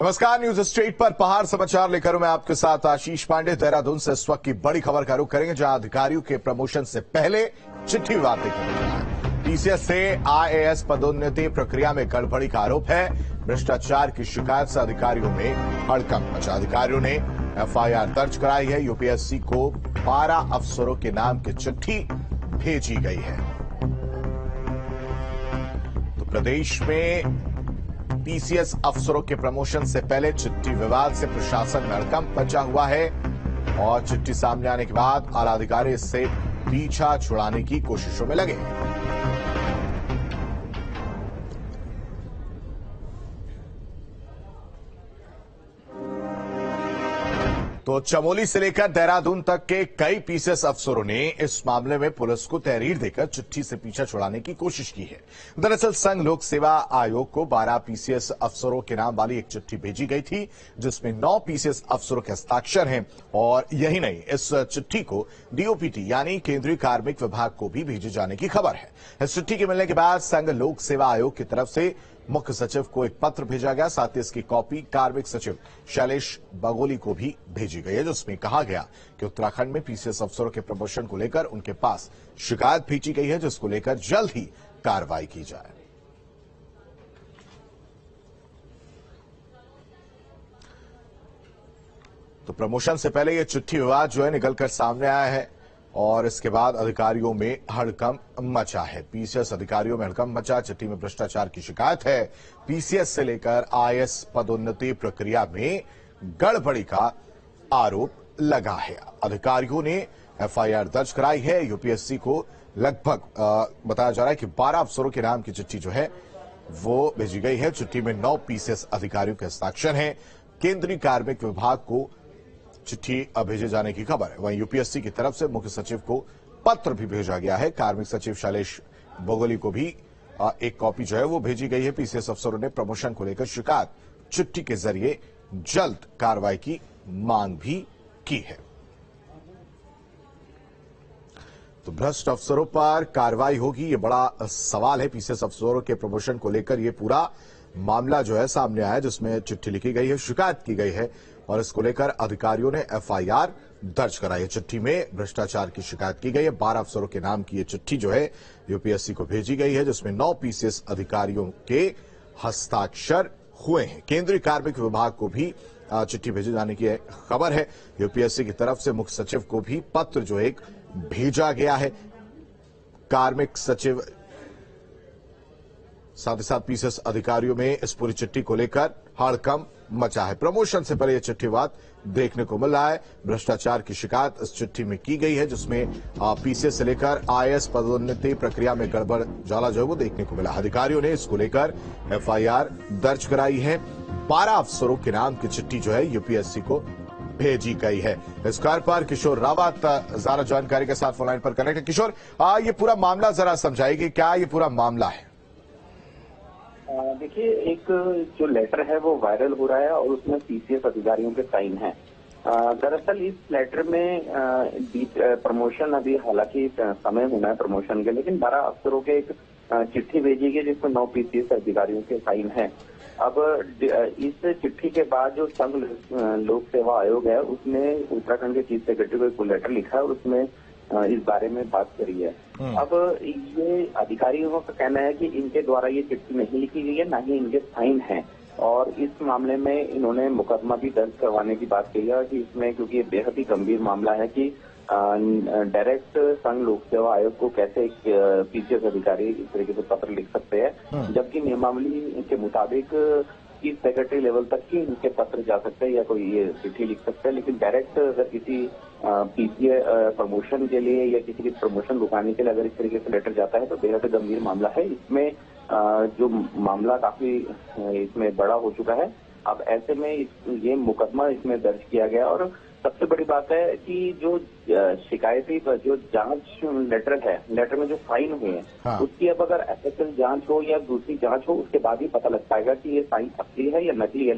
नमस्कार, news street पर पहाड़ समाचार लेकर मैं आपके साथ आशीष पांडे। देहरादून से इस वक्त की बड़ी खबर का रुख करेंगे, जहां अधिकारियों के प्रमोशन से पहले चिट्ठी विवाद देखा। पीसीएस से आईएएस पदोन्नति प्रक्रिया में गड़बड़ी का आरोप है। भ्रष्टाचार की शिकायत से अधिकारियों में हड़कंप मचा। अधिकारियों ने एफआईआर दर्ज कराई है। यूपीएससी को 12 अफसरों के नाम की चिट्ठी भेजी गई है। तो प्रदेश में पीसीएस अफसरों के प्रमोशन से पहले चिट्ठी विवाद से प्रशासन में हड़कंप मचा हुआ है और चिट्ठी सामने आने के बाद आला अधिकारी इससे पीछा छुड़ाने की कोशिशों में लगे। तो चमोली से लेकर देहरादून तक के कई पीसीएस अफसरों ने इस मामले में पुलिस को तहरीर देकर चिट्ठी से पीछा छुड़ाने की कोशिश की है। दरअसल संघ लोक सेवा आयोग को 12 पीसीएस अफसरों के नाम वाली एक चिट्ठी भेजी गई थी, जिसमें 9 पीसीएस अफसरों के हस्ताक्षर हैं। और यही नहीं, इस चिट्ठी को डीओपीटी यानी केंद्रीय कार्मिक विभाग को भी भेजे जाने की खबर है। इस चिट्ठी के मिलने के बाद संघ लोक सेवा आयोग की तरफ से मुख्य सचिव को एक पत्र भेजा गया। साथ ही इसकी कॉपी कार्मिक सचिव शैलेश बगोली को भी भेजी गई है, जिसमें कहा गया कि उत्तराखंड में पीसीएस अफसरों के प्रमोशन को लेकर उनके पास शिकायत भेजी गई है, जिसको लेकर जल्द ही कार्रवाई की जाए। तो प्रमोशन से पहले यह चिट्ठी विवाद जो है निकलकर सामने आया है और इसके बाद अधिकारियों में हड़कंप मचा है। पीसीएस अधिकारियों में हड़कंप मचा। चिट्ठी में भ्रष्टाचार की शिकायत है। पीसीएस से लेकर आईएएस पदोन्नति प्रक्रिया में गड़बड़ी का आरोप लगा है। अधिकारियों ने एफआईआर दर्ज कराई है। यूपीएससी को लगभग बताया जा रहा है कि 12 अफसरों के नाम की चिट्ठी जो है वो भेजी गई है। चिट्ठी में 9 पीसीएस अधिकारियों के हस्ताक्षर है। केंद्रीय कार्मिक विभाग को चिट्ठी भेजे जाने की खबर है। वहीं यूपीएससी की तरफ से मुख्य सचिव को पत्र भी भेजा गया है। कार्मिक सचिव शैलेश बगोली को भी एक कॉपी जो है वो भेजी गई है। पीसीएस अफसरों ने प्रमोशन को लेकर शिकायत चिट्ठी के जरिए जल्द कार्रवाई की मांग भी की है। तो भ्रष्ट अफसरों पर कार्रवाई होगी, ये बड़ा सवाल है। पीसीएस अफसरों के प्रमोशन को लेकर ये पूरा मामला जो है सामने आया, जिसमें चिट्ठी लिखी गई है, शिकायत की गई है और इसको लेकर अधिकारियों ने एफआईआर दर्ज कराई है। चिट्ठी में भ्रष्टाचार की शिकायत की गई है। 12 अफसरों के नाम की ये चिट्ठी जो है यूपीएससी को भेजी गई है, जिसमें 9 पीसीएस अधिकारियों के हस्ताक्षर हुए हैं। केंद्रीय कार्मिक विभाग को भी चिट्ठी भेजे जाने की खबर है। यूपीएससी की तरफ से मुख्य सचिव को भी पत्र जो एक भेजा गया है। कार्मिक सचिव साथ ही साथ पीसीएस अधिकारियों में इस पूरी चिट्ठी को लेकर हड़कंप मचा है। प्रमोशन से पहले यह चिट्ठी बात देखने को मिल रहा है। भ्रष्टाचार की शिकायत इस चिट्ठी में की गई है, जिसमें पीसीएस से लेकर आईएएस पदोन्नति प्रक्रिया में गड़बड़ जाला जो है वो देखने को मिला। अधिकारियों ने इसको लेकर एफआईआर दर्ज कराई है। 12 अफसरों के नाम की चिट्ठी जो है यूपीएससी को भेजी गई है। इस कार पर किशोर रावत जरा जानकारी के साथ फोनलाइन पर कनेक्ट है। किशोर, ये पूरा मामला जरा समझाएगी, क्या ये पूरा मामला है? देखिए, एक जो लेटर है वो वायरल हो रहा है और उसमें पीसीएस अधिकारियों के साइन हैं। दरअसल इस लेटर में प्रमोशन अभी हालांकि समय होना है प्रमोशन के, लेकिन 12 अफसरों के एक चिट्ठी भेजी गई जिसमें 9 पीसीएस अधिकारियों के साइन हैं। अब इस चिट्ठी के बाद जो संघ लोक सेवा आयोग है उसने उत्तराखंड के चीफ सेक्रेटरी को लेटर लिखा है, उसमें इस बारे में बात करी है। अब ये अधिकारियों का कहना है कि इनके द्वारा ये चिट्ठी नहीं लिखी गई है, ना ही इनके साइन हैं और इस मामले में इन्होंने मुकदमा भी दर्ज करवाने की बात कही है कि इसमें, क्योंकि ये बेहद ही गंभीर मामला है कि डायरेक्ट संघ लोक सेवा आयोग को कैसे एक पीसीएस अधिकारी इस तरीके से पत्र लिख सकते हैं, जबकि नियमावली के मुताबिक चीफ सेक्रेटरी लेवल तक ही इनके पत्र जा सकते हैं या कोई ये चिट्ठी लिख सकते हैं। लेकिन डायरेक्ट अगर किसी पीसीएस प्रमोशन के लिए या किसी की प्रमोशन रुकाने के लिए अगर इस तरीके से लेटर जाता है तो बेहद गंभीर मामला है। इसमें जो मामला काफी इसमें बड़ा हो चुका है। अब ऐसे में ये मुकदमा इसमें दर्ज किया गया और सबसे बड़ी बात है कि जो शिकायती जो जांच लेटर है, लेटर में जो साइन हुए हैं, हाँ। उसकी अब अगर एफएसएल जांच हो या दूसरी जांच हो उसके बाद ही पता लग पाएगा कि ये साइन असली है या नकली है।